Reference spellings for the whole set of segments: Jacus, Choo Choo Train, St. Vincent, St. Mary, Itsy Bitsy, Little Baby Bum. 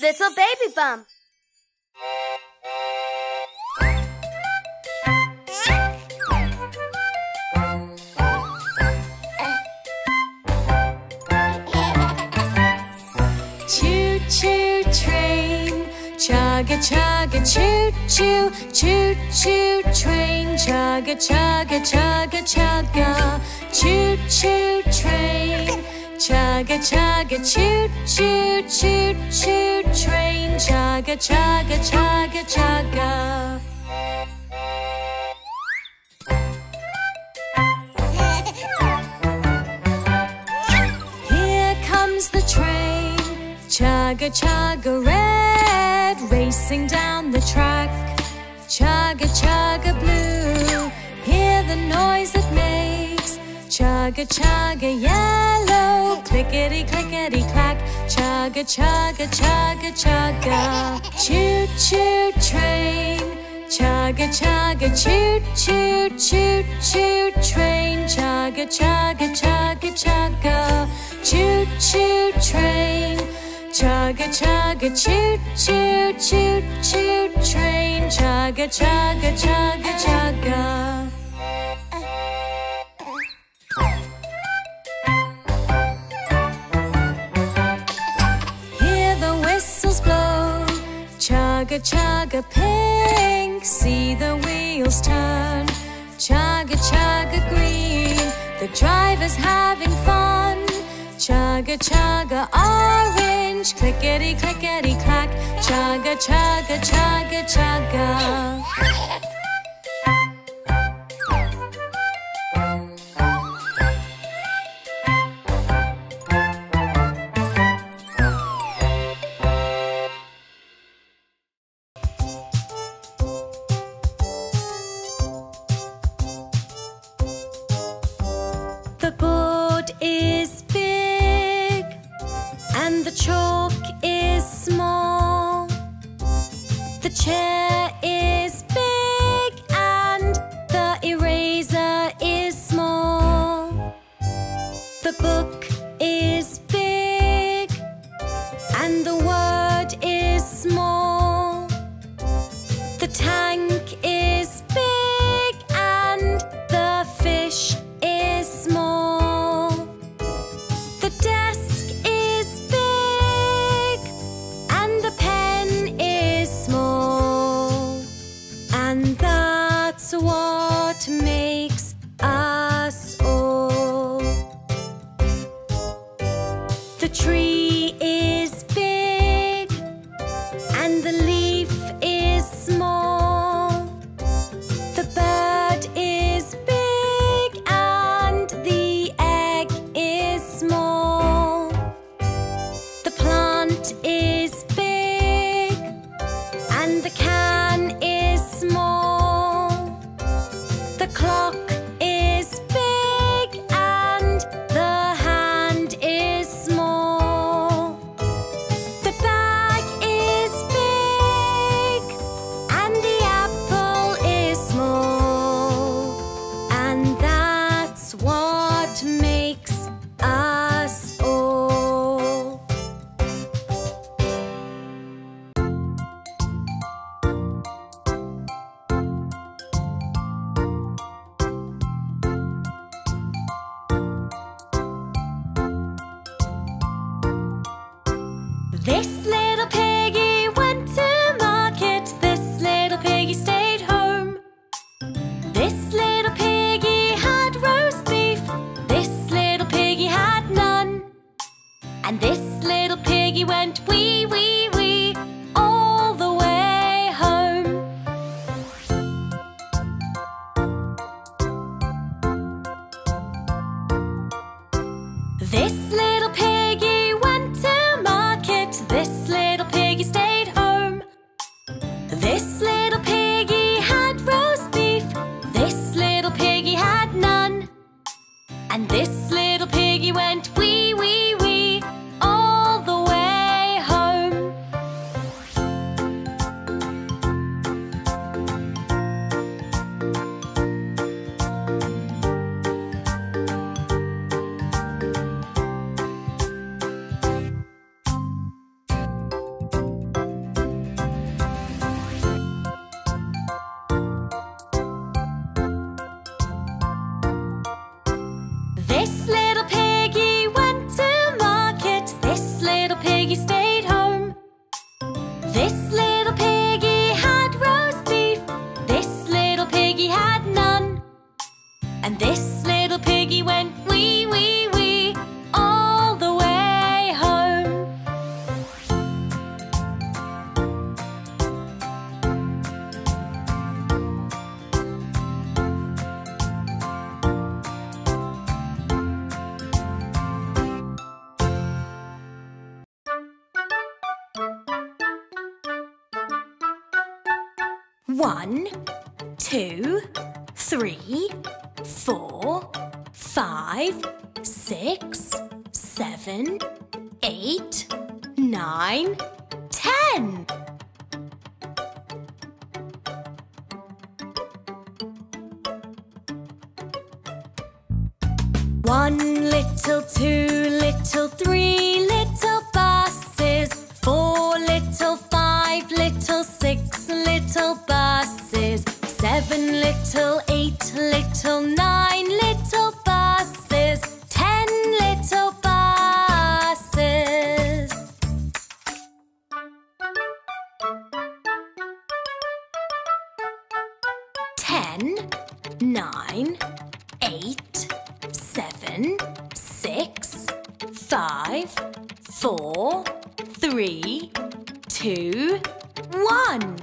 Little Baby Bum. Choo-choo train, chug-a-chug-a, choo-choo. Choo-choo train, chug-a-chug-a, chug-a-chug-a. Choo-choo train, chug-a-chug-a, choo-choo. Choo-choo train, chug-a-chug-a, chug-a-chug-a. Here comes the train, chug-a-chug-a, red, racing down the track. Chug-a-chug-a, blue, hear the noise it makes. Chug-a-chug-a, yellow, clickety-clickety-clack. Chug-a-chug-a, chug-a-chug-a. Choo-choo train, chug-a-chug-a, choo-choo. Choo-choo train, chug-a-chug-a, chug-a-chug-a. Choo-choo train, chug-a-chug-a, choo-choo. Choo-choo train, chug-a-chug-a, chug-a-chug-a. Hear the whistles blow, chug-a-chug-a, pink, see the wheels turn. Chug-a-chug-a, green, the driver's having fun. Chug-a-chug-a, orange, clickety-clickety-clack. Chug-a-chug-a, chug-a-chug-a. The board is big and the chalk is small. The chair is big and the eraser is small. The book is big and the word is small. The tank is big and the fish is small. What makes us all. The tree is big and the leaf is small. The bird is big and the egg is small. The plant is big and the can is small. The clock is big and the hand is small. The bag is big and the apple is small. And that's what makes us all. This little piggy went to market. This little piggy stayed home. This little piggy had roast beef. This little piggy had none. And this little piggy went wee, wee, wee all the way home. This little piggy went to this little piggy stayed home. This little piggy had roast beef. This little piggy had none. And this little piggy went wee, wee, wee all the way home. 1, 2, 3, 4, 5, 6, 7, 8, 9, 10. 1 little, 2 little, 3 little buses, 4 little, 5 little, 6 little buses, 7 little, 8 little, 9 little buses, 10 little buses. 10, 9, 8, 7, 6, 5, 4, 3, 2, 1.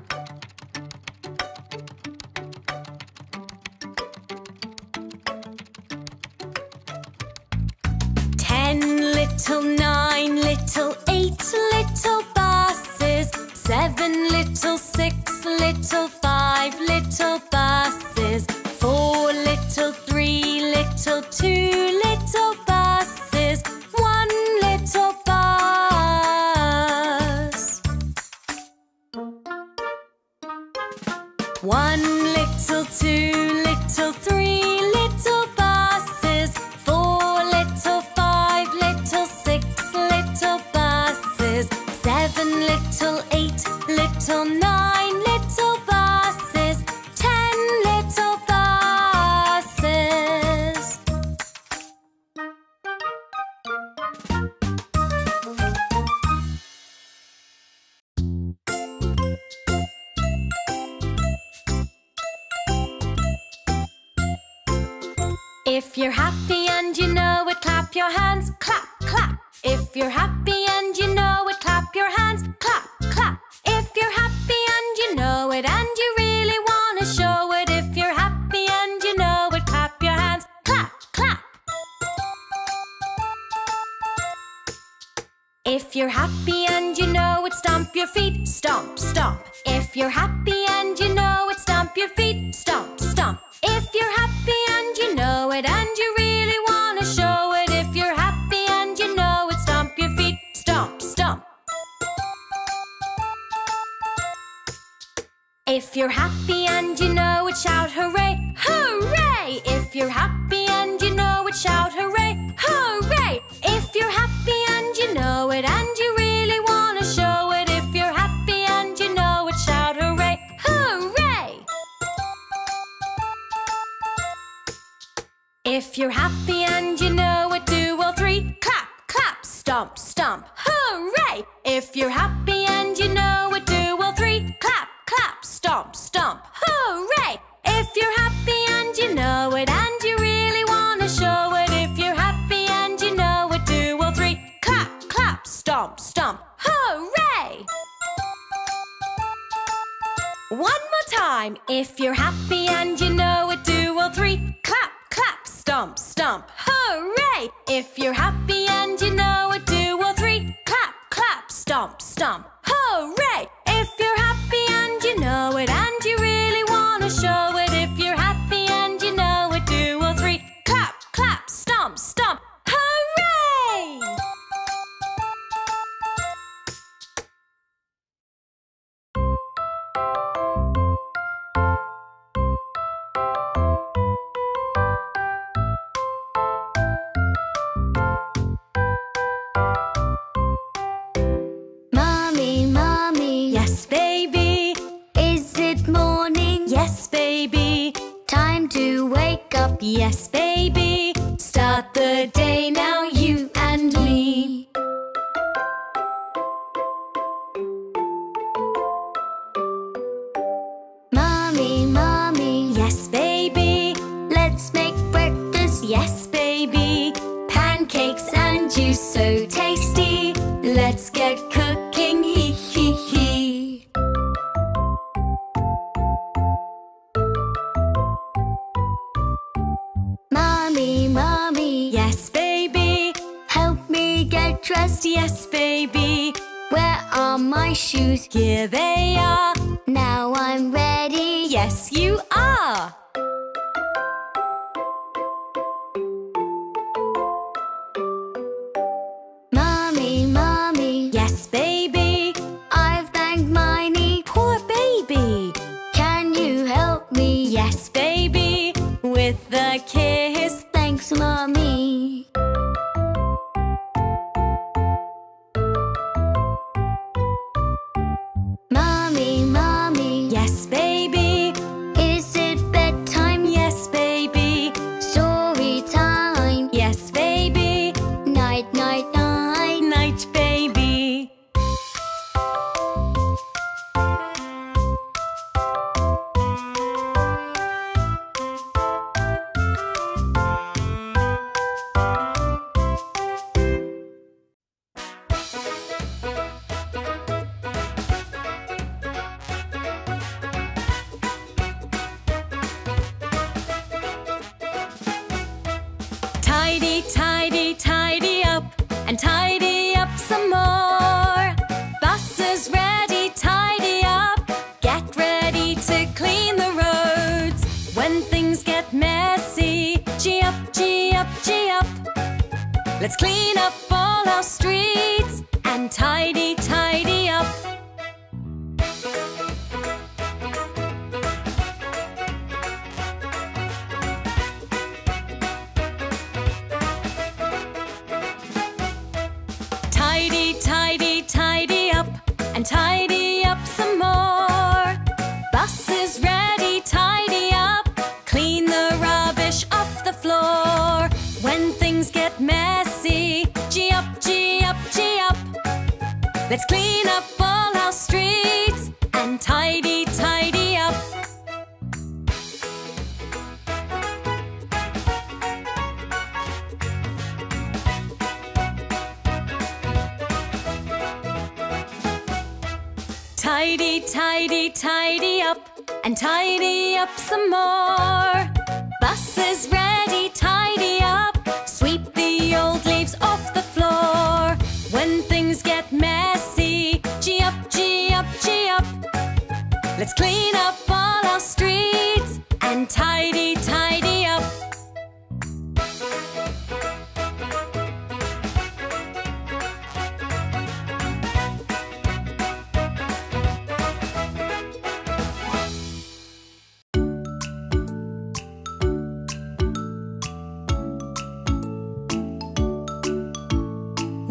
10 little, 9 little, 8 little buses, 7 little, 6 little, 5 little buses, 4 little, 3 little, 2 little buses, 1 little bus. 1 little, 2 little, 3 little buses, 4 little, 5 little, 6 little buses, 7 little, 8 little, 9 little buses, 10 little buses. If you're happy and you know it, clap your hands, clap, clap. If you're happy and you know it, clap your hands, clap, clap. If you're happy and you know it, and you really want to show it, if you're happy and you know it, clap your hands, clap, clap. If you're happy and you know it, stomp your feet, stomp, stomp. If you're happy and you know it, stomp your feet, stomp, stomp. If you're happy and you know it, and you really want to show it, if you're happy and you know it, stomp your feet, stomp, stomp. If you're happy and you know it, shout hooray, hooray. If you're happy and you know it, shout hooray, hooray. If you're happy and you know it, and you really want to show it, if you're happy and you know it, shout hooray, hooray. If you're happy and you know it, do all three, clap, clap, stomp, stomp, hooray. If you're happy and you know it, do all three, clap, clap, stomp, stomp, hooray! If you're happy and you know it, and you really want to show it, if you're happy and you know it, do all three, clap, clap, stomp, stomp, hooray! One more time. If you're happy and you know it, do all three, clap, clap, stomp, stomp, hooray! If you're happy and you know it, do all three, clap, clap, stomp, stomp, hooray! If you're happy and you know it, and you really want to show it, if you're happy and you know it, do all three, clap, clap, stomp, stomp, hooray! Yes, baby, start the day now, you and me. Mommy, mommy, yes, baby, let's make breakfast, yes, baby. Pancakes and juice, so tasty, let's get cooking, hee, hee, hee. Dressed, yes, baby. Where are my shoes? Here they are. Now I'm ready. Yes, you are! Mommy, Mommy. Yes, baby. I've banged my knee. Poor baby. Can you help me? Yes, baby. With the kiss. Thanks, Mommy. Let's clean up all our streets and tidy, tidy up. Tidy, tidy, tidy up and tidy up some more. Bus is ready, tidy up. Clean the rubbish off the floor. When things get messy, let's clean up all our streets and tidy, tidy up. Tidy, tidy, tidy up and tidy up some more. Bus is ready, tidy up. Sweep the old leaves off the floor. When things get messy, gee up, gee up, gee up. Let's clean up all our streets and tidy, tidy up.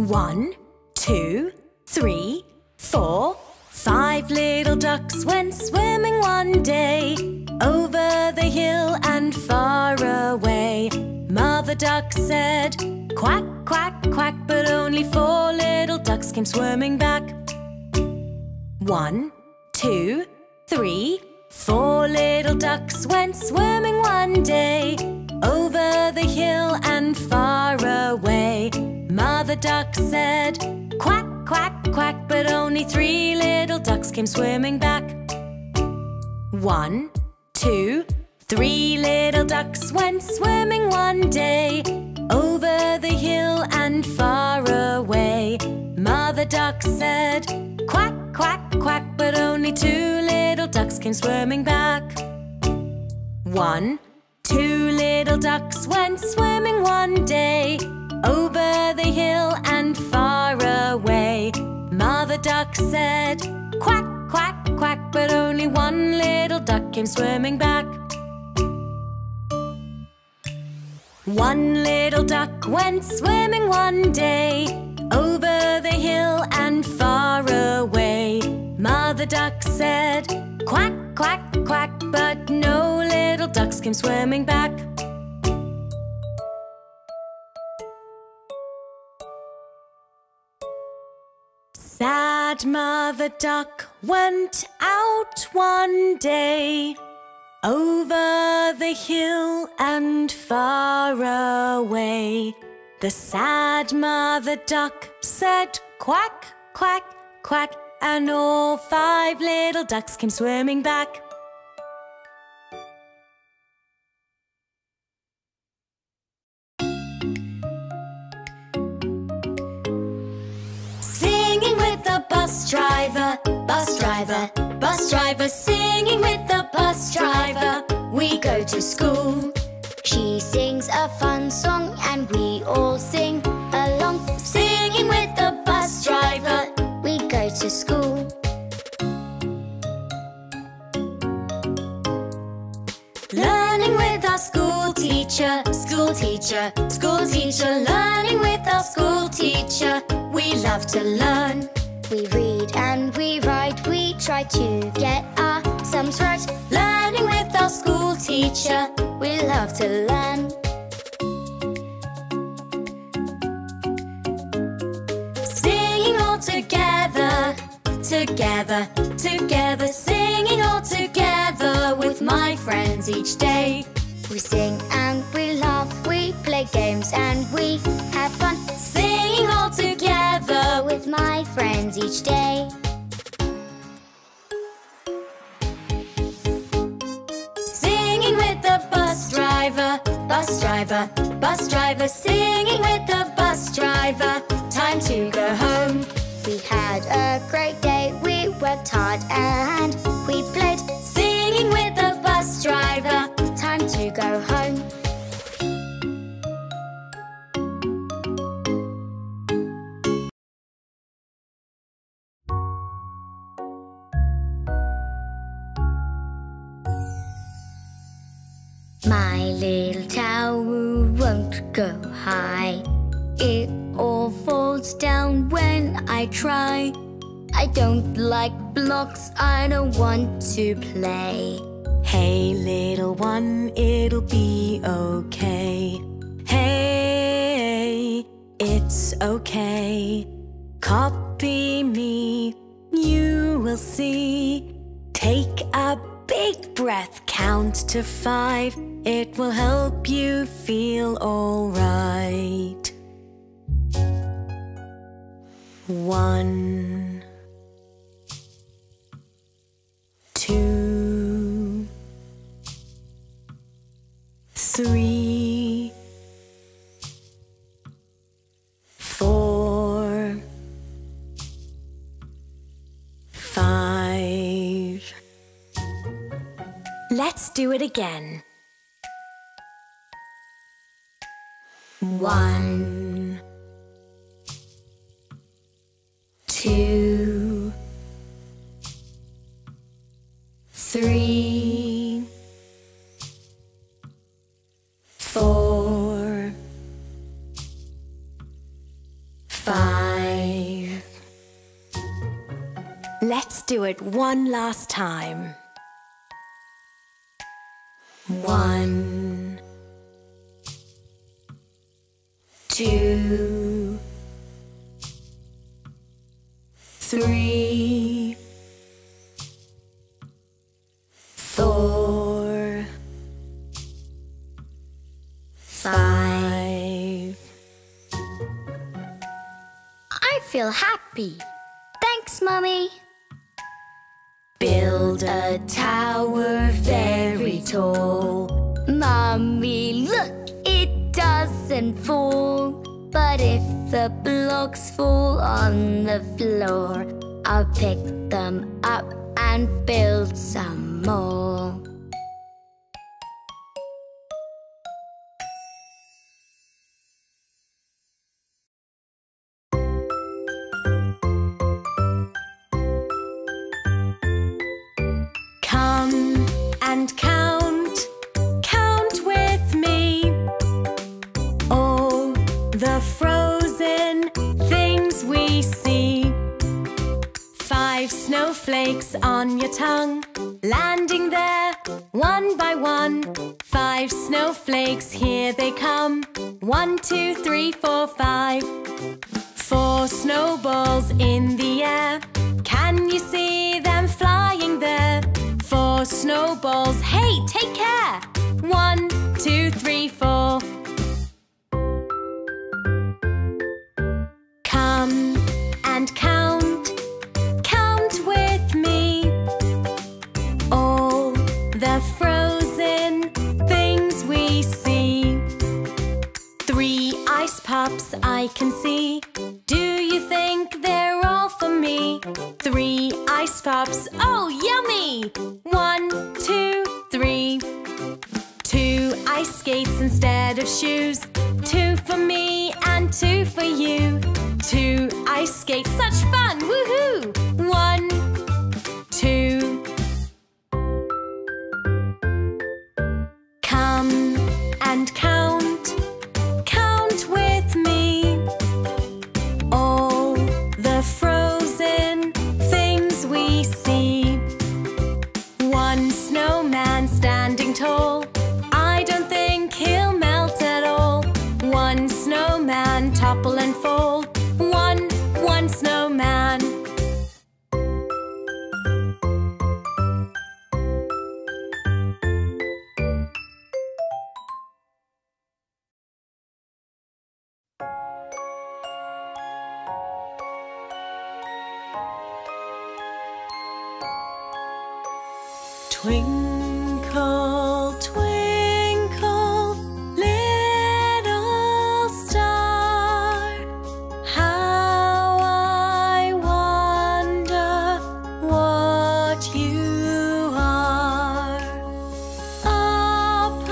One, 2, 3, 4, 5 little ducks went swimming one day, over the hill and far away. Mother duck said, quack, quack, quack, but only 4 little ducks came swimming back. 1, 2, 3, 4 little ducks went swimming one day, over the hill and far away. Mother duck said, quack, quack, quack, but only 3 little ducks came swimming back. 1, 2, 3 little ducks went swimming one day, over the hill and far away. Mother duck said, quack, quack, quack, but only 2 little ducks came swimming back. 1, 2 little ducks went swimming one day, over the hill and far away. Mother duck said, quack, quack, quack, but only 1 little duck came swimming back. 1 little duck went swimming one day, over the hill and far away. Mother duck said, quack, quack, quack, but no little ducks came swimming back. Sad mother duck went out one day, over the hill and far away. The sad mother duck said quack, quack, quack, and all 5 little ducks came swimming back. Singing with the bus driver, bus driver, bus driver. Singing with the the bus driver, we go to school. She sings a fun song and we all sing along. Singing with the bus driver, we go to school. Learning with our school teacher, school teacher, school teacher. Learning with our school teacher, we love to learn. We read and we write, we try to get our sums right. Learning with our school teacher, we love to learn. Singing all together, together, together. Singing all together with my friends each day. We sing and we laugh, we play games and we have fun. Singing all together with my friends each day. Singing with the bus driver, bus driver, bus driver. Singing with the bus driver, time to go home. We had a great day, we worked hard and we played. Singing with the bus driver, time to go home. My little tower won't go high. It all falls down when I try. I don't like blocks, I don't want to play. Hey little one, it'll be okay. Hey, it's okay. Copy me, you will see. Take a big breath, count to 5. It will help you feel alright. 1, 2, 3, 4, 5. Let's do it again. 1, 2, 3, 4, 5. Let's do it one last time. 1, 2, 3, 4, 5. I feel happy. Thanks, Mummy. Build a tower very tall. Mummy, look, it doesn't fall. But if the blocks fall on the floor, I'll pick them up and build some more. Come and count, count with me. All the frozen things we see. 5 snowflakes on your tongue, landing there one by one. 5 snowflakes, here they come. 1, 2, 3, 4, 5. 4 snowballs in the air, can you see them flying there? 4 snowballs, hey, take care. 1, 2, 3, 4. Come and count, count with me. All the frozen things we see. 3 ice pops I can see. Do you think they're all for me? 3 ice Hush Pups. Oh, yummy! 1, 2, 3. 2 ice skates instead of shoes. 2 for me and 2 for you. 2 ice skates, such fun! Woohoo! 1, 2. Come and count. Count with me. All the frozen things we see. 1 snowman standing tall. I don't think he'll melt at all. 1 snowman topple and fall. One snowman. Twinkle, twinkle, little star, how I wonder what you are. Up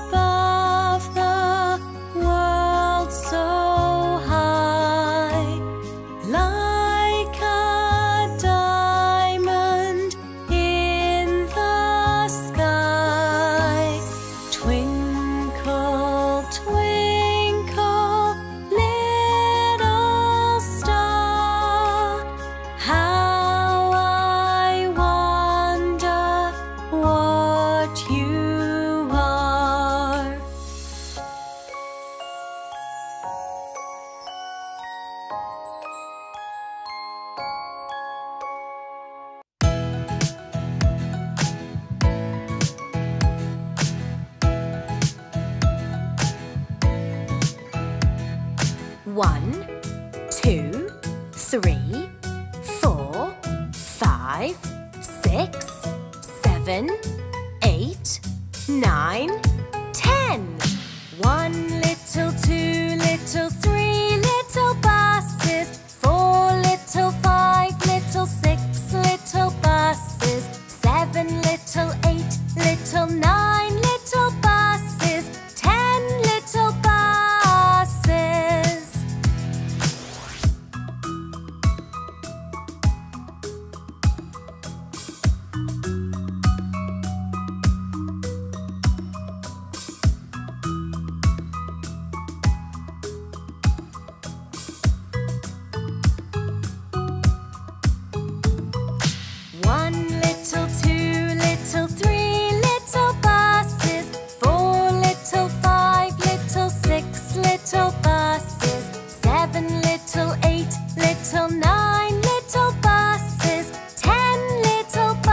above the world so high, like a diamond in the sky. Twinkle, twinkle, little star, how I wonder what you are. Twinkle, twinkle, little star, how I wonder what you are. Up above the world so high, like a diamond in the sky. Twinkle, twinkle, little star, how I wonder what you are. One, 2, 3, 4, 5, 6, 7, 8, 9, 10. 1 little, 2 little, 3 little buses. 4 little, 5 little, 6 little buses. 7 little, 8 little, 9 little buses. 10 little buses. One little, 2 little, 3 little buses. 4 little, 5 little, 6 little buses. 7 little, 8 little, 9 little buses. 10 little buses.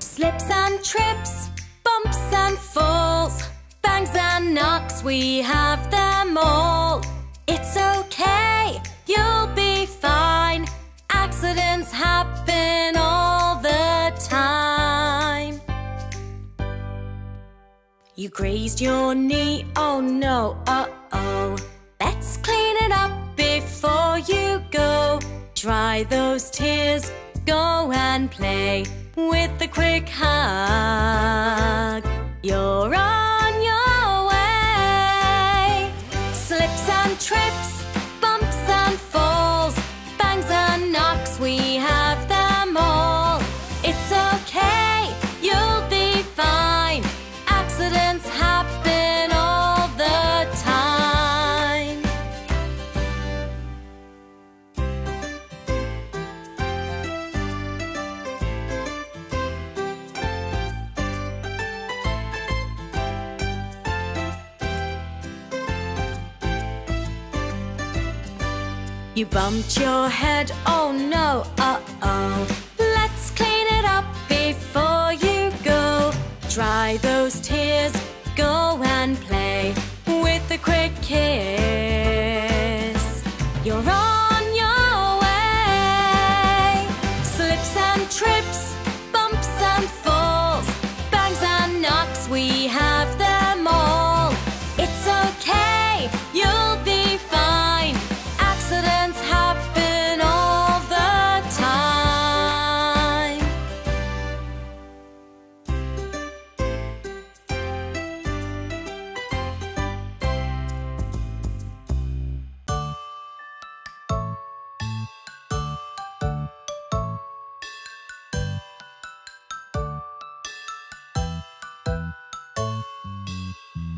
Slips and trips, bumps and falls, bangs and knocks, we have them all. It's okay, you'll be fine. Accidents happen all the time. You grazed your knee, oh no, uh-oh. Let's clean it up before you go. Dry those tears, go and play with a quick hug. You're on your way. Slips and trips, bumps and falls, bangs and knocks, we have them all. It's okay, you'll be fine. Accidents happen all the time. You bumped your head, oh no, uh-oh. Let's clean it up before you go. Dry those tears, go and play with a quick kiss. You're on your way. Slips and trips, bumps and falls, bangs and knocks, we have them all. It's okay, you'll be fine. Accidents happen all the time.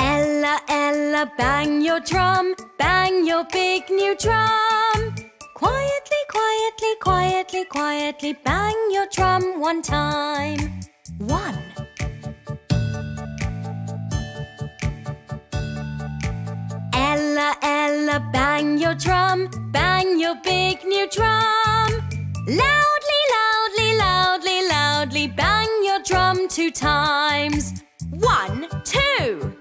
Ella, Ella, bang your drum, bang your big new drum. Quietly, quietly, quietly, quietly, bang your drum one time. One. Ella, Ella, bang your drum, bang your big new drum. Loudly, loudly, loudly, loudly, bang your drum two times. One, two.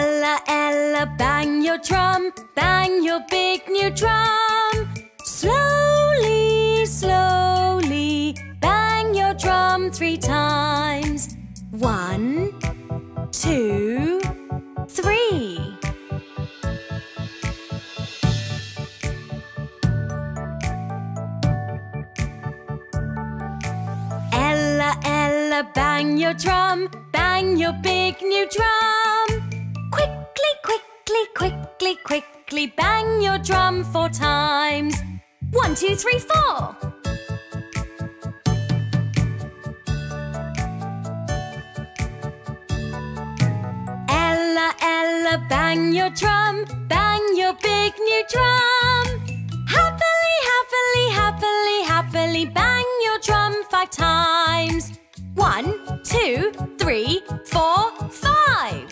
Ella, Ella, bang your drum, bang your big new drum. Slowly, slowly, bang your drum three times. One, two, three. Ella, Ella, bang your drum, bang your big new drum. Quickly, quickly, quickly, quickly, bang your drum four times. One, two, three, four. Ella, Ella, bang your drum, bang your big new drum. Happily, happily, happily, happily, bang your drum five times. One, two, three, four, five.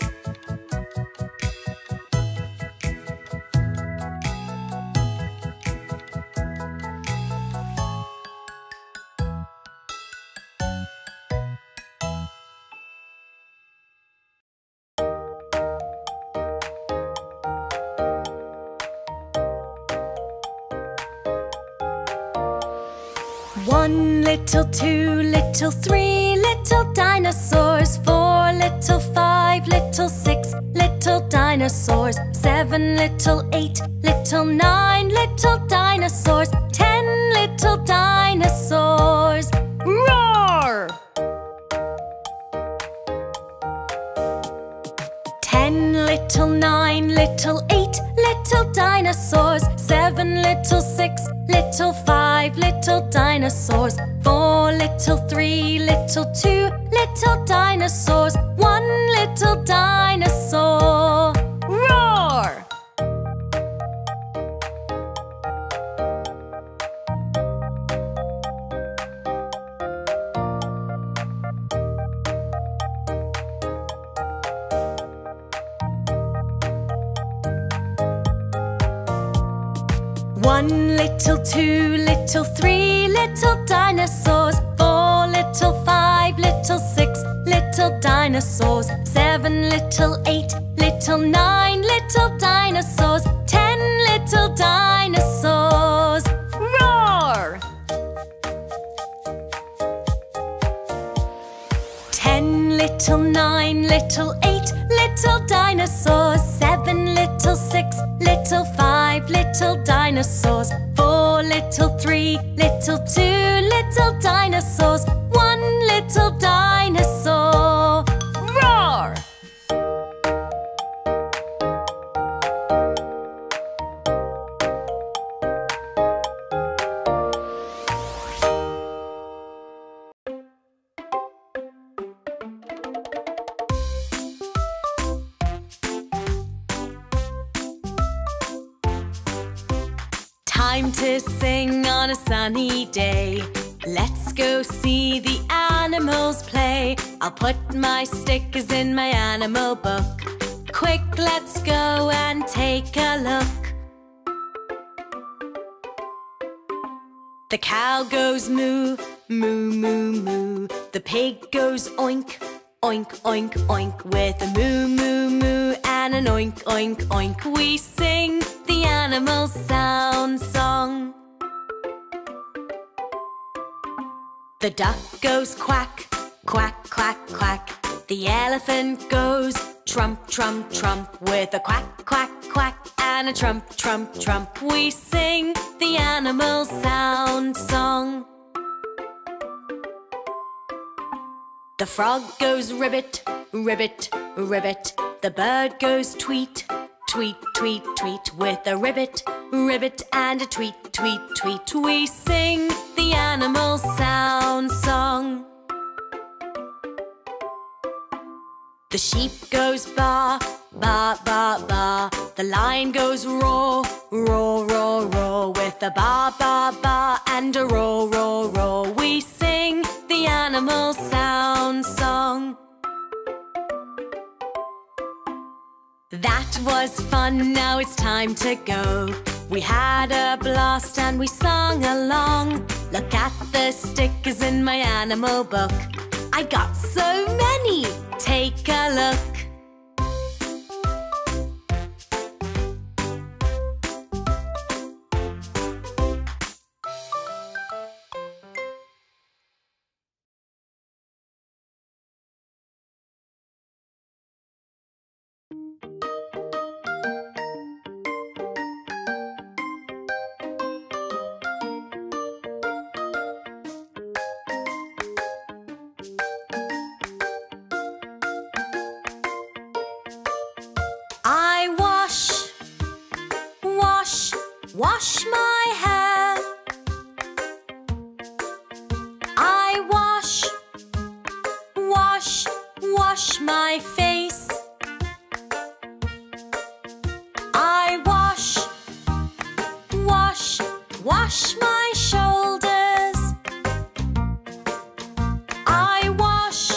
One little, two little, three little dinosaurs. Four little, five little, six little dinosaurs. Seven little, eight little, nine little dinosaurs. Ten little dinosaurs. Roar! Ten little, nine little, eight little dinosaurs. Seven little, six little, five little dinosaurs. Four little, three little, two little dinosaurs. One little dinosaur. Roar! One little, two little, three little dinosaurs. Four little, five little, six little dinosaurs. Seven little, eight little, nine little dinosaurs. Ten little dinosaurs. Roar! little dinosaurs. 4 little 3, little 2 little dinosaurs. 1 little dinosaur. Roar! Time to sing on a sunny day. Let's go see the animals play. I'll put my stickers in my animal book. Quick, let's go and take a look. The cow goes moo, moo, moo, moo. The pig goes oink, oink, oink, oink. With a moo, moo, moo and an oink, oink, oink, we sing the animal sound song. The duck goes quack, quack, quack, quack. The elephant goes trump, trump, trump. With a quack, quack, quack and a trump, trump, trump, we sing the animal sound song. The frog goes ribbit, ribbit, ribbit. The bird goes tweet, tweet, tweet, tweet. With a ribbit, ribbit and a tweet, tweet, tweet, we sing the animal sound song. The sheep goes baa, baa, baa, baa. The lion goes roar, roar, roar, roar. With a baa, baa, baa and a roar, roar, roar, we sing the animal sound song. That was fun, now it's time to go. We had a blast and we sung along. Look at the stickers in my animal book. I got so many, take a look. Wash my hair. I wash, wash, wash my face. I wash, wash, wash my shoulders. I wash,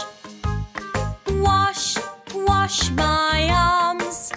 wash, wash my arms.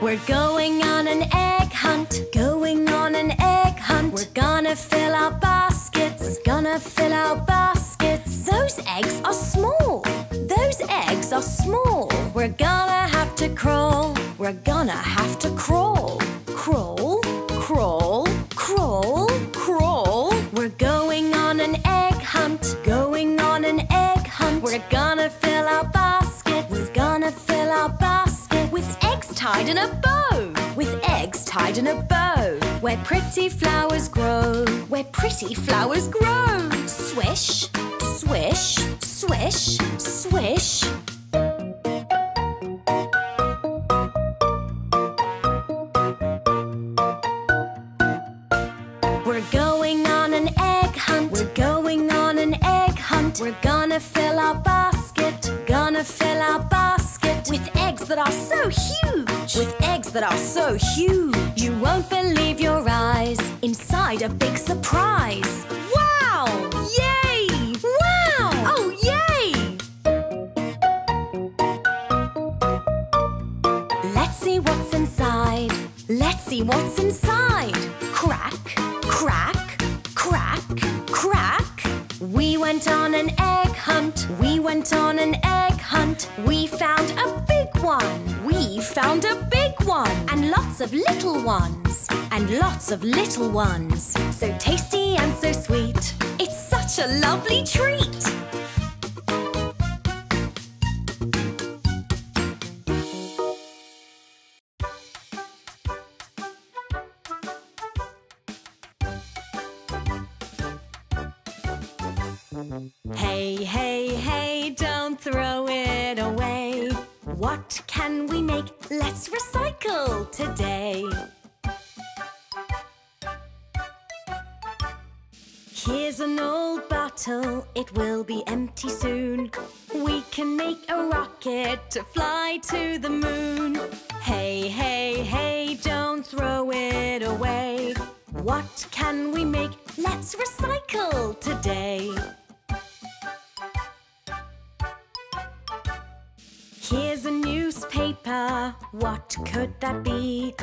We're going on an egg hunt, going on an egg hunt. We're gonna fill our baskets, we're gonna fill our baskets. Those eggs are small, those eggs are small. We're gonna have to crawl, we're gonna have to crawl. Crawl, crawl, crawl, crawl. We're going on an egg hunt, going on an egg hunt. We're gonna fill our baskets, we're gonna tied in a bow, with eggs tied in a bow, where pretty flowers grow, where pretty flowers grow. Swish, swish, swish, swish. We're going on an egg hunt, we're going on an egg hunt. We're gonna fill our basket, gonna fill our basket with eggs that are so huge, with eggs that are so huge. You won't believe your eyes, inside a big surprise. Wow! Yay! Wow! Oh, yay! Let's see what's inside, let's see what's inside. Crack, crack, crack, crack. We went on an egg hunt, we went on an egg hunt. We found a big one, we found a big one. And lots of little ones, and lots of little ones. So tasty and so sweet, it's such a lovely treat. Hey, hey, hey, don't throw it away. What can we make? Let's recycle today. Here's an old bottle, it will be empty soon. We can make a rocket to fly to the moon. Hey, hey, hey, don't throw it away. What can we make? Let's recycle today. Here's a newspaper, what could that be?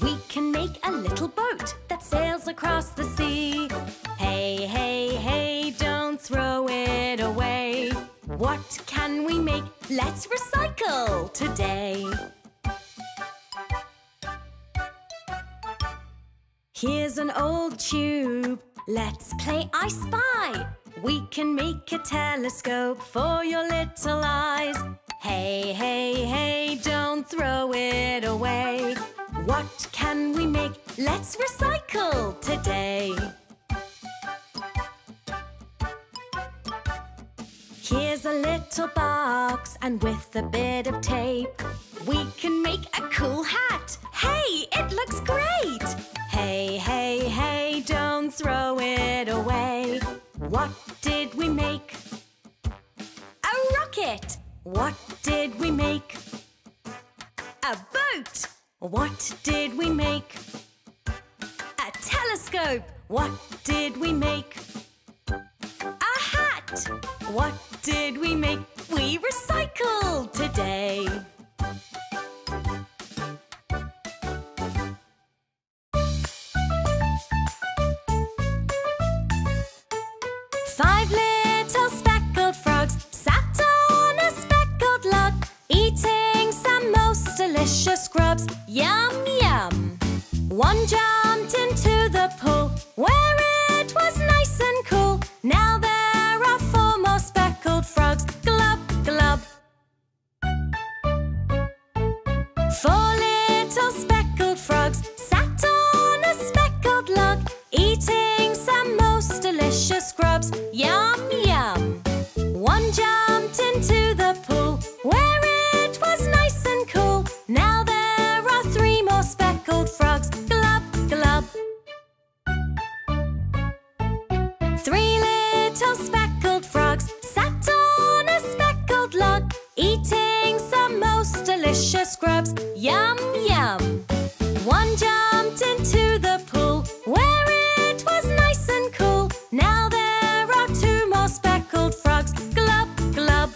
We can make a little boat that sails across the sea. Hey, hey, hey, don't throw it away. What can we make? Let's recycle today. Here's an old tube, let's play I Spy. We can make a telescope for your little eyes. Hey, hey, hey, don't throw it away. What can we make? Let's recycle today. Here's a little box, and with a bit of tape, we can make a cool hat. Hey, it looks great. Hey, hey, hey, don't throw it away. What did we make? A rocket! What did we make? A boat! What did we make? A telescope! What did we make? A hat! What did we make? We recycled today! Scrubs, yum yum. One jumped into the pool where it was nice and cool. Now there are four more speckled frogs. Glub glub. Four little speckled frogs sat on a speckled log, eating some most delicious scrubs. Yum yum. One jumped into the pool where it was nice and cool. Now there speckled frogs, glub, glub. Three little speckled frogs sat on a speckled log, eating some most delicious scrubs. Yum, yum. One jumped into the pool where it was nice and cool. Now there are two more speckled frogs, glub, glub.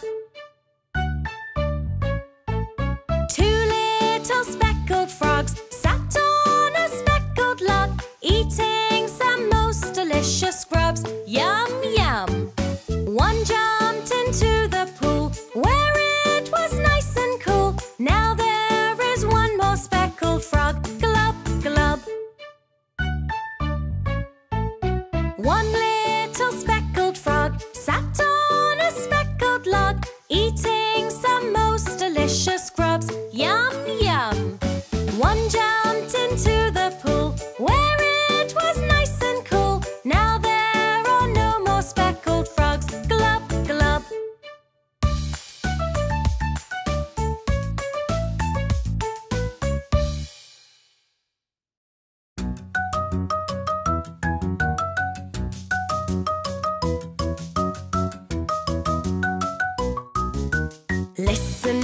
Two little speckled frogs sat on a speckled log, eating some most delicious scrubs. Yum, yum. One jumped into the pool where it was nice and cool. Now there is one more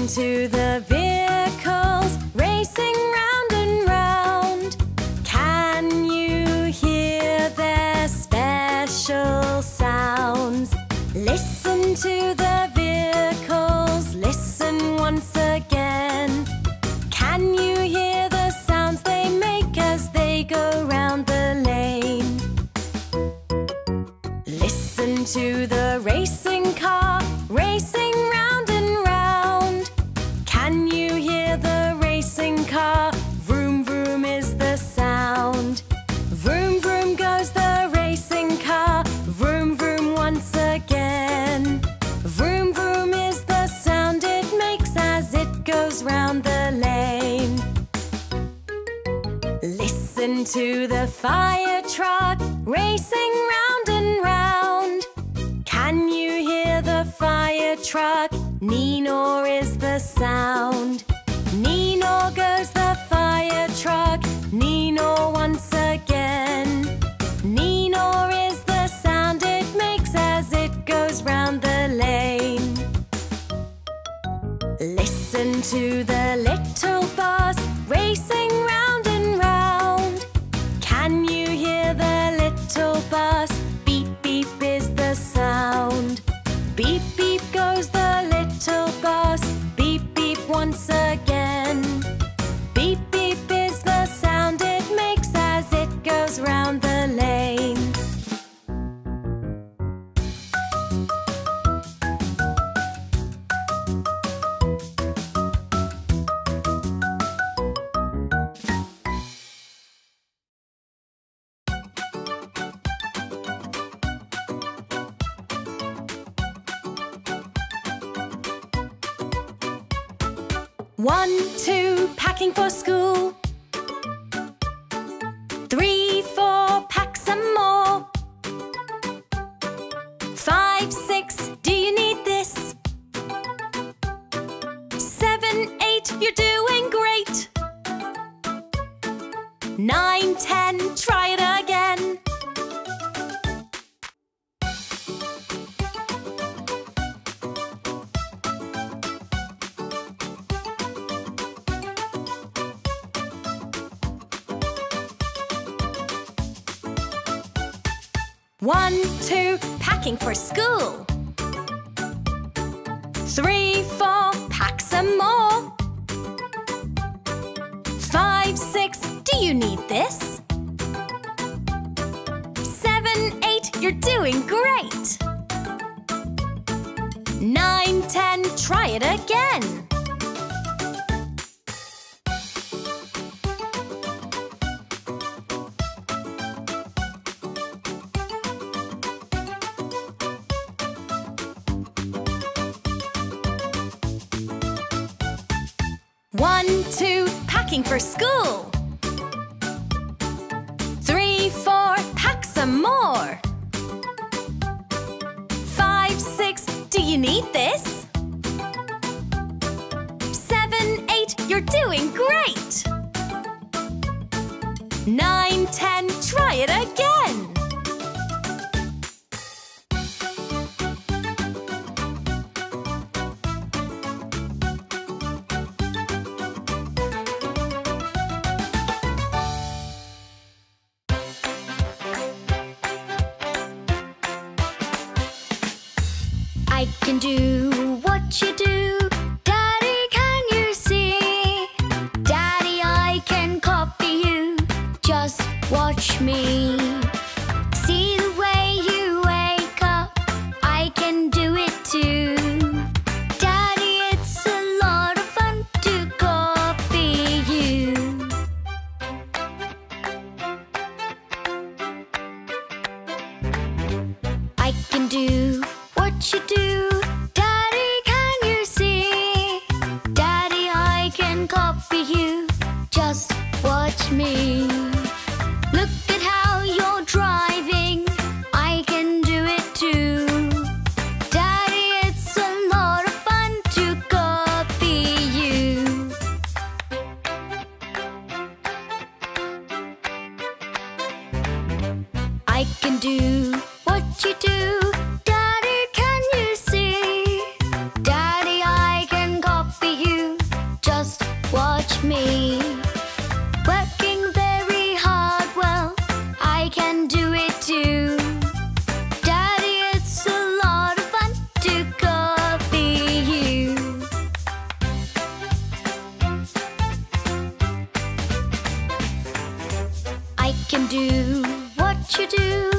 into the vehicles, racing round and round. Can you hear their special sounds? Listen to the vehicles, listen once again. Can you hear the sounds they make as they go round the lane? Listen to the racing car, racing round and round. Can you hear the racing car? Vroom, vroom is the sound. Vroom, vroom goes the racing car, vroom, vroom once again. Vroom, vroom is the sound it makes as it goes round the lane. Listen to the fire truck, racing round and round. Can you hear the fire truck? Neenaw is the sound. Neenaw goes the fire truck, neenaw once again. Neenaw is the sound it makes as it goes round the lane. Listen to the little bus, racing round and round. Can you hear the little bus? Beep, beep is the sound. Beep, beep goes the little bus, beep, beep once again. Beep, beep is the sound it makes as it goes round the lane. One, two, packing for school. 3, 4, pack some more. 5, 6, do you need this? 7, 8, you're doing great. 9, 10, try it again. One, two, packing for school. 3, 4, pack some more. 5, 6, do you need this? 7, 8, you're doing great. 9, 10, try it again. One, two, packing for school. 3, 4, pack some more. 5, 6, do you need this? 7, 8, you're doing great. 9, 10, try it again. I can do what you do. Daddy, can you see? Daddy, I can copy you. Just watch me. See the way you wake up. I can do it too. Daddy, it's a lot of fun to copy you. I can do what you do. Daddy, can you see? Daddy, I can copy you. Just watch me. Look at how you're driving. I can do it too. Daddy, it's a lot of fun to copy you. I can do what you do. Daddy, can you see? Daddy, I can copy you. catch me. Working very hard, well, I can do it too. Daddy, it's a lot of fun to copy you. I can do what you do.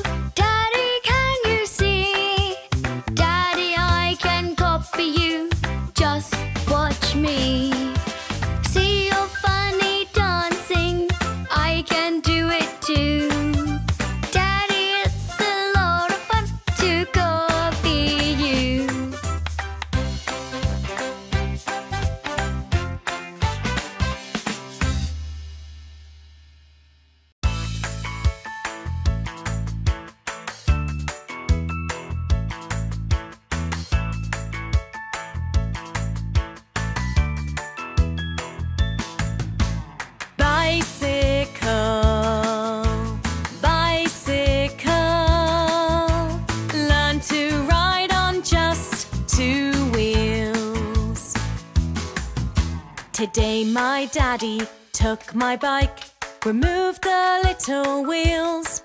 Today my daddy took my bike, removed the little wheels.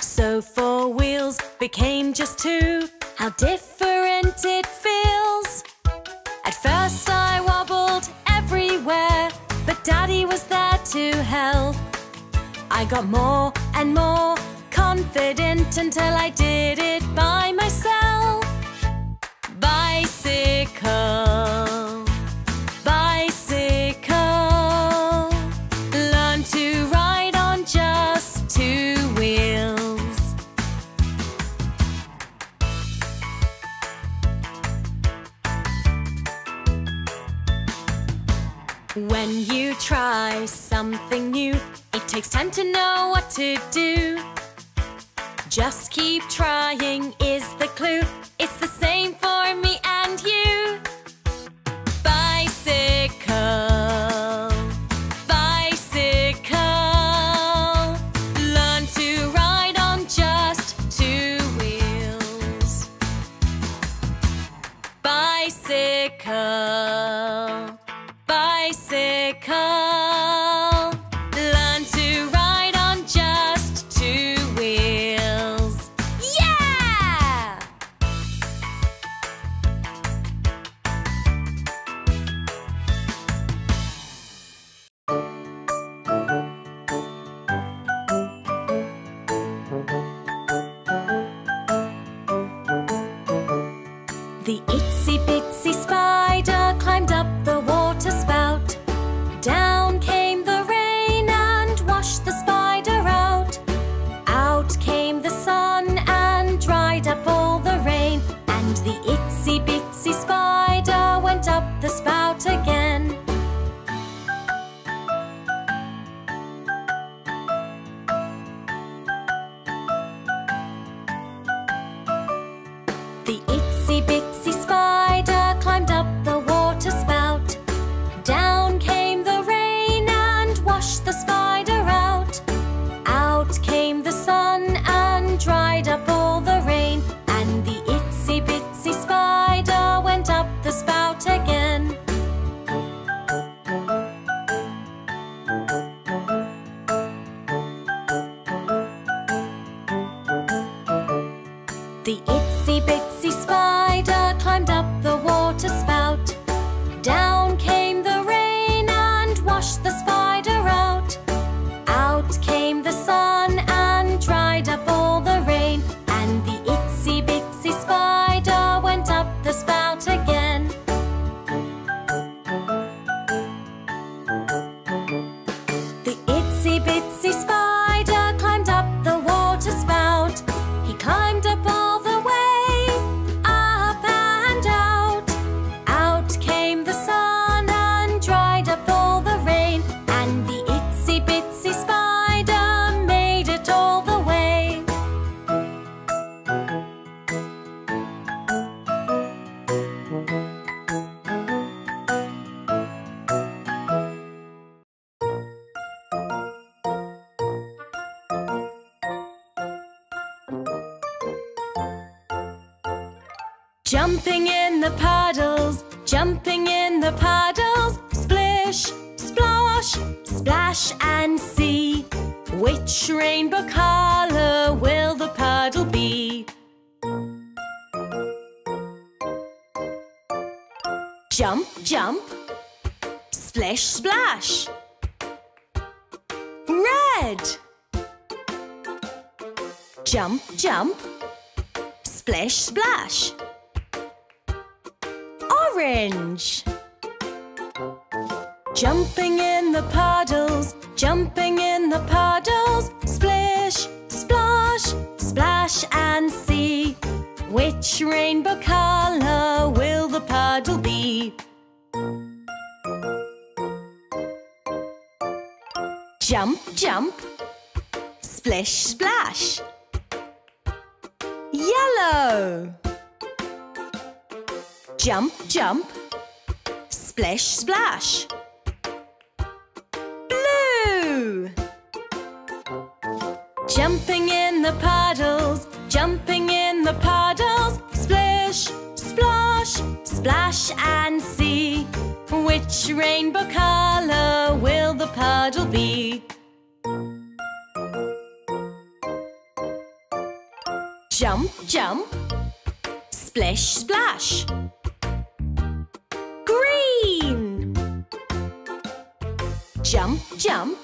So 4 wheels became just 2, how different it feels. At first I wobbled everywhere, but daddy was there to help. I got more and more confident until I did it by myself. Bicycle, bicycle, learn to ride on just 2 wheels. When you try something new, it takes time to know what to do. Just keep trying is the clue. It's the same for me and you. Bicycle, bicycle, learn to ride on just 2 wheels. Bicycle, bicycle, learn to ride on just 2 wheels. Yeah! The itsy bitsy spider climbed up the water spout. Down came the rain and washed the spider out. Out came the sun and dried up all the rain. And the itsy bitsy spider went up the spout again. The itsy bitsy spider climbed up the water spout. Down came the rain and washed the spider out. Out came the sun and dried up all the rain. And the itsy bitsy spider went up the spout again. The itsy bitsy spider climbed up the water spout. Down came the rain and washed the spider out. Out came the sun and dried up all the rain. And the itsy bitsy spider went up the spout again. The itsy bitsy spider climbed up the water spout. He climbed up all the way, up and out. Out came the sun and dried up all the rain. And the itsy bitsy spider made it all the way. Jumping in the puddles, splish, splash. Splish splash. Red. Jump, jump. Splish splash. Orange. Jumping in the puddles, jumping in the puddles. Splish, splash, splash and see. Which rainbow colour will the puddle be? Jump, jump. Splish, splash. Yellow. Jump, jump. Splish, splash. Jumping in the puddles, jumping in the puddles. Splish, splash, splash and see. Which rainbow colour will the puddle be? Jump, jump. Splish, splash. Green. Jump, jump.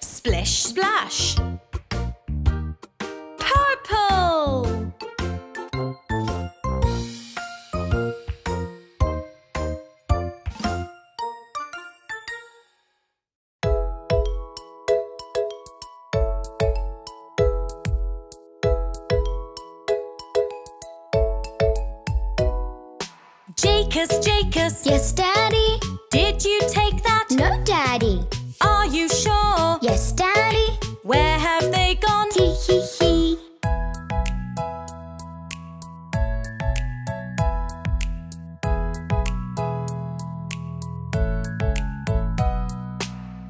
Splish, splash. Purple. Jacus, Jacus. Yes, Daddy. Did you take that? No, Daddy. Are you sure? Yes, Daddy. Where have they gone? Tee hee hee.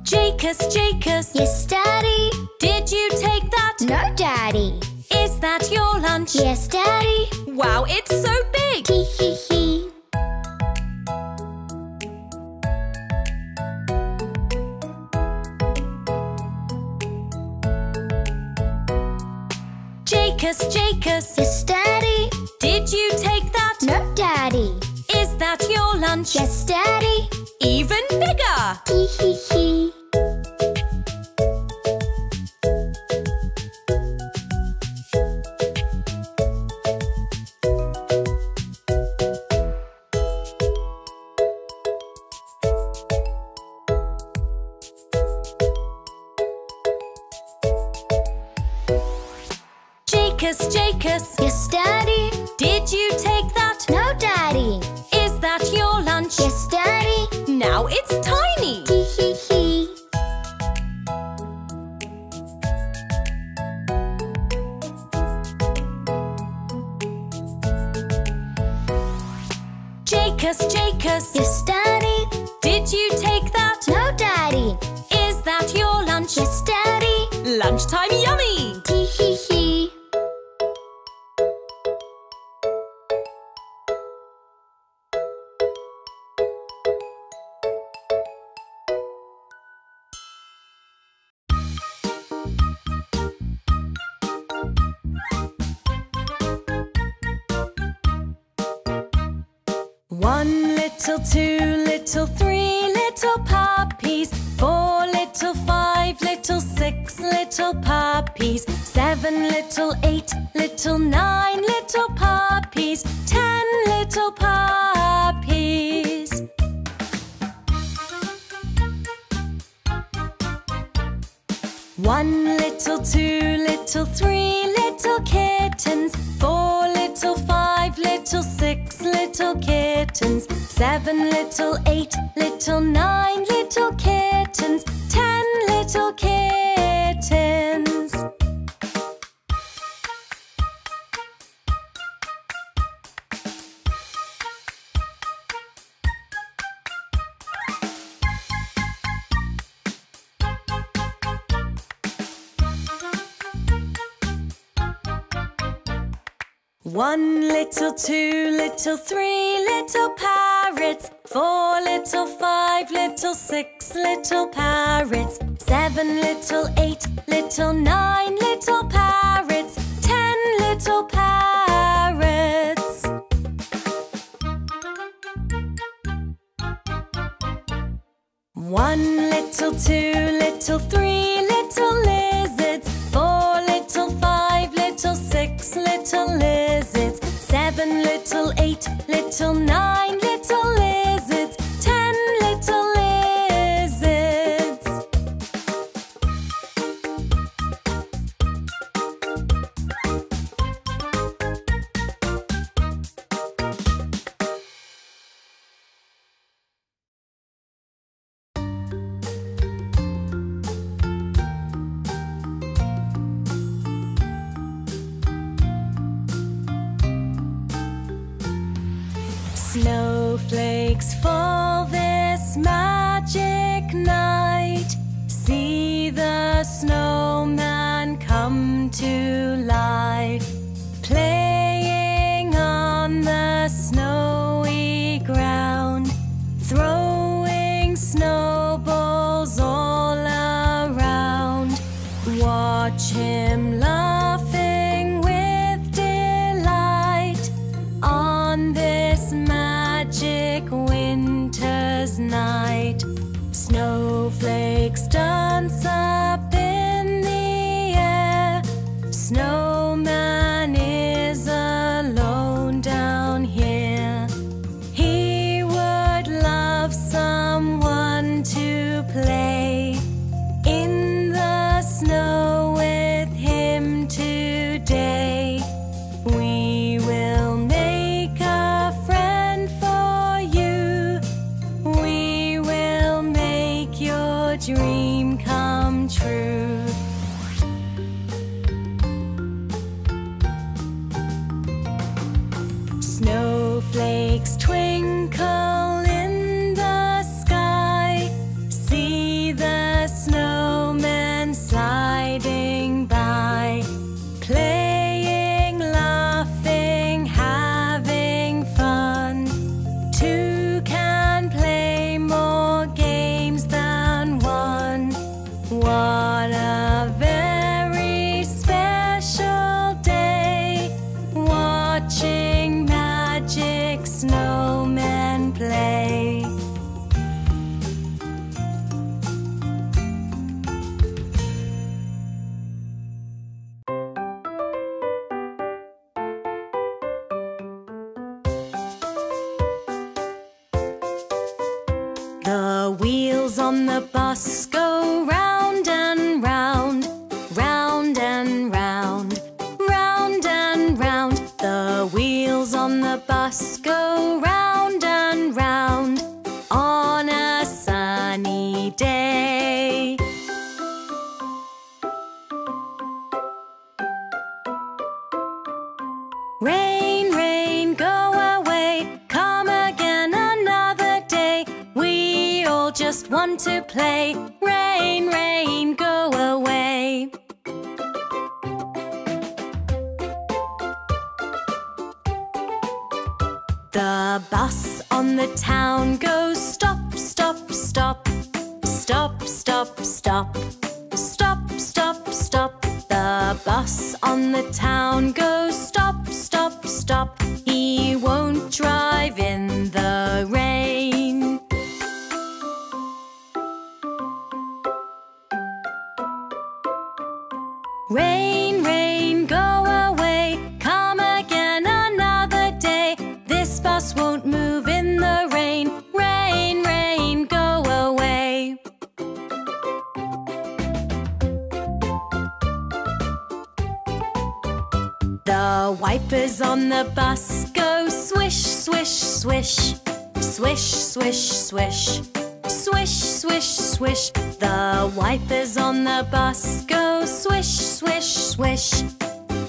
Jacus, Jacus. Yes, Daddy. Did you take that? No, Daddy. Is that your lunch? Yes, Daddy. Wow, it's so big. Tee hee hee. Jacus, Jacus. Yes, Daddy. Did you take that? No, Daddy. Is that your lunch? Yes, Daddy. Even bigger. Hee hee hee. Jacus, Jacus. Yes, Daddy. Did you take that? No, Daddy. Is that your lunch? Yes, Daddy. Now it's tiny. Tee hee hee. Jacus, Jacus. Yes, Daddy. Did you take that? No, Daddy. Is that your lunch? Yes, Daddy. Lunchtime yummy. Tee hee hee. One little, two little, three little puppies. Four little, five little, six little puppies. Seven little, eight little, nine little puppies. Ten little puppies. One little, two little, three little kittens. Four little, five little, six little kittens. Seven little, eight little, nine little kittens. Ten little kittens. One little, two little, three little parrots. Four little, five little, six little parrots. Seven little, eight little, nine little parrots. Ten little parrots. One little, two little, three little lizards. Four little, five little, six little lizards. Seven little, eight little, nine little lizards. Ten little lizards. Snowflakes fall this magic night. See the snowman come to life, playing on the snowy ground, throwing snowballs all around. Watch him laughing with delight on this magic winter's night. Snowflakes dance up in the air. Snowman is alone down here. He would love someone to play in the snow with him today. We will make a friend for you. We will make your dream come true. Snowflakes twinkle in the sky. See the snowman sliding by, playing, laughing, having fun. Two can play more games than one. What a very special day, watching magic snowmen play. The wheels on the bus go round and round, round and round, round and round. The wheels on the bus go round and round on a sunny day. Rain, rain, go away, come again another day. We all just want to play. Rain, rain, go away. The bus on the town goes stop, stop, stop, stop, stop, stop, stop, stop, stop. The bus on the town goes stop, stop, stop. He won't drive in the rain. Rain, rain, go away, come again another day. This bus won't move in the rain. Rain, rain, go away. The wipers on the bus go swish, swish, swish, swish, swish, swish, swish, swish, swish. The wipers on the bus go swish, swish, swish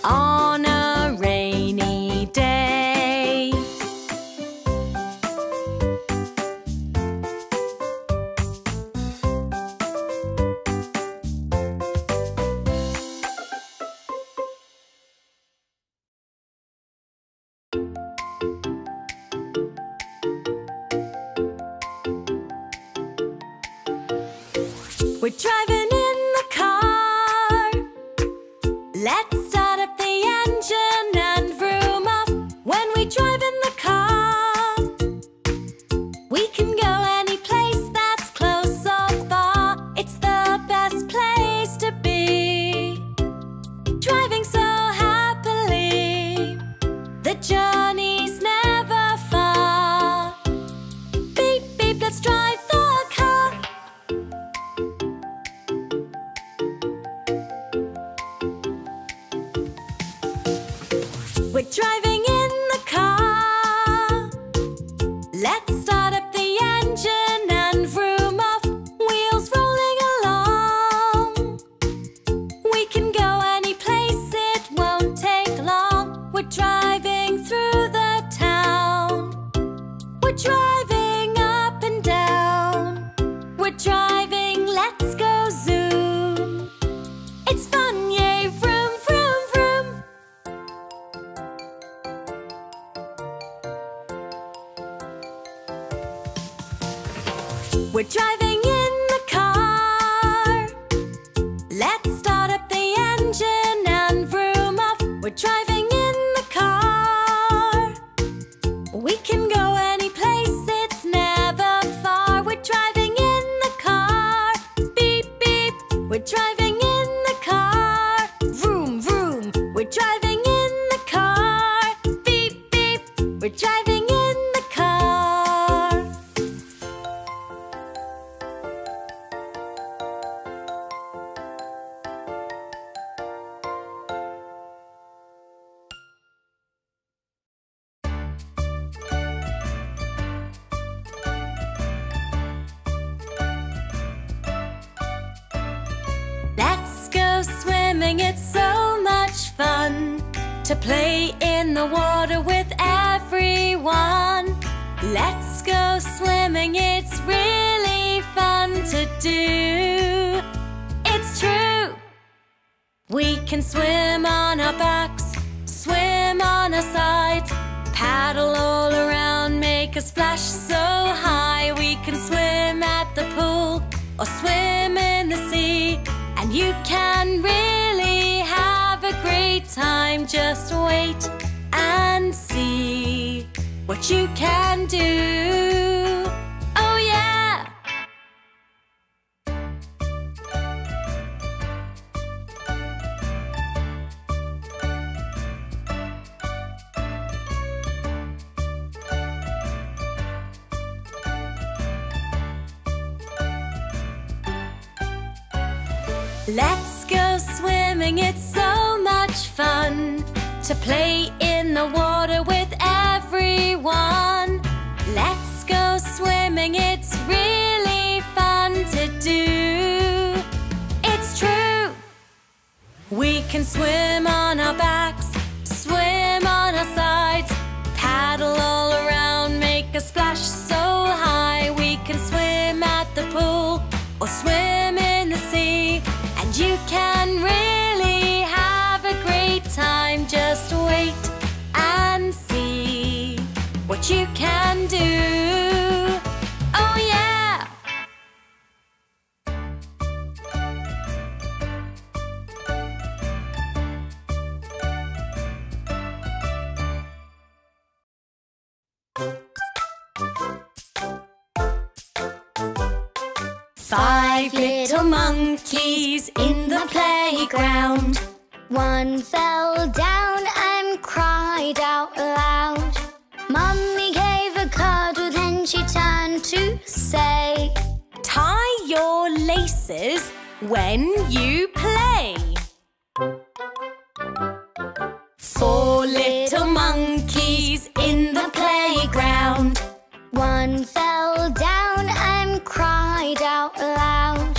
on a rainy day. We're driving in the car. Let's start up the engine and vroom up. When we drive in the car, we can go any place that's close. driving in the car. Let's start up the engine and vroom off, wheels rolling along. We can go any place, it won't take long. We're driving through the town. We're driving up and down. We're driving, let's go zoom. It's fun, yay, vroom, vroom, vroom. We're driving in the car. Let's start up the engine and vroom off. We're driving in the car. We can go any place, it's never far. We're driving in the car. Beep, beep. We're driving in the car. Vroom, vroom. We're driving in the car. Beep, beep. We're driving in the car. Let's go swimming, it's so much fun to play in the water with everyone. Let's go swimming, it's really fun to do. It's true! We can swim on our backs, swim on our sides, paddle all around, make a splash so high. We can swim at the pool or swim in the sea, and you can really have a great time. Just wait and see what you can do. Oh yeah! Let's go swimming, it's so much fun to play in the water with everyone. Let's go swimming, it's really fun to do. It's true! We can swim on our backs, swim on our sides, paddle all around, make a splash so high. We can swim at the pool or swim in the sea, and you can really have a great time. Just wait and see what you can do. Oh yeah! Five little monkeys in the playground. One fell down and cried out loud. Mummy gave a cuddle, then she turned to say, tie your laces when you play. Four little monkeys in the playground. One fell down and cried out loud.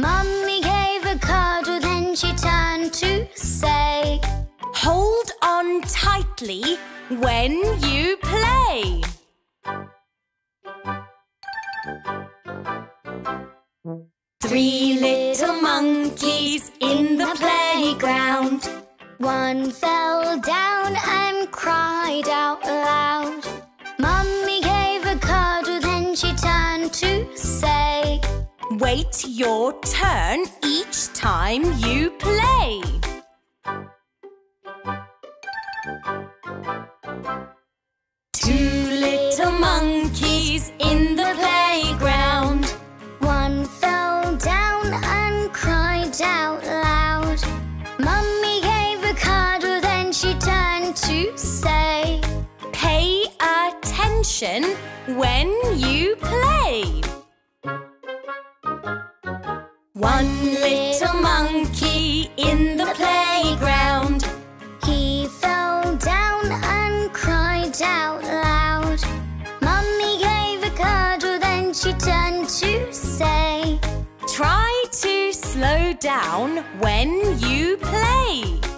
Mummy gave a cuddle, then she turned to say, hold on tightly when you play. Three little monkeys in the playground. One fell down and cried out loud. Mummy gave a cuddle, then she turned to say, wait your turn each time you play. Two little monkeys in the playground. One fell down and cried out loud. Mummy gave a cuddle, then she turned to say, pay attention when you play. One little monkey in the playground. He fell down down when you play.